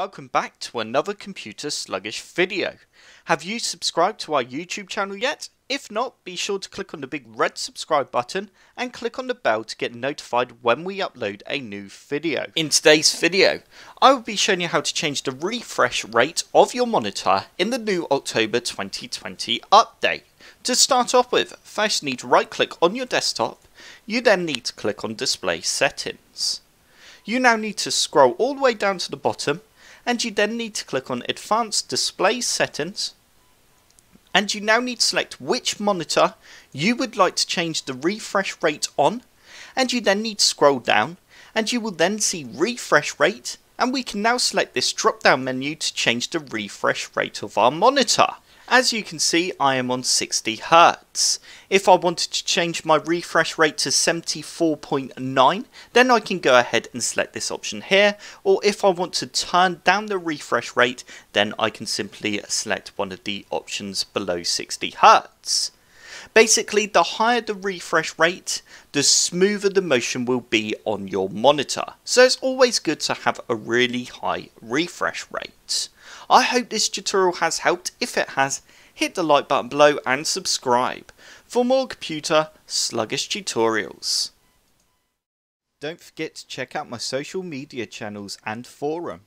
Welcome back to another computer sluggish video. Have you subscribed to our YouTube channel yet? If not, be sure to click on the big red subscribe button and click on the bell to get notified when we upload a new video. In today's video, I will be showing you how to change the refresh rate of your monitor in the new October 2020 update. To start off with, first you need to right click on your desktop, you then need to click on display settings. You now need to scroll all the way down to the bottom and you then need to click on advanced display settings and you now need to select which monitor you would like to change the refresh rate on, and you then need to scroll down and you will then see refresh rate, and we can now select this drop down menu to change the refresh rate of our monitor. As you can see, I am on 60 Hz. If I wanted to change my refresh rate to 74.9, then I can go ahead and select this option here, or if I want to turn down the refresh rate, then I can simply select one of the options below 60 Hz. Basically, the higher the refresh rate, the smoother the motion will be on your monitor. So it's always good to have a really high refresh rate. I hope this tutorial has helped. If it has, hit the like button below and subscribe for more computer sluggish tutorials. Don't forget to check out my social media channels and forum.